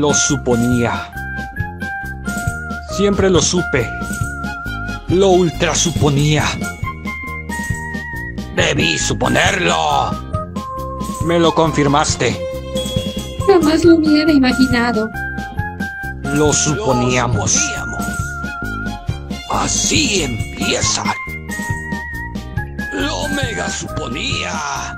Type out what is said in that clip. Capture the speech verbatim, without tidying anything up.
lo suponía. Siempre lo supe. Lo ultrasuponía. ¡Debí suponerlo! Me lo confirmaste. Jamás lo hubiera imaginado. Lo suponíamos. Lo suponíamos. Así empieza. Lo mega suponía.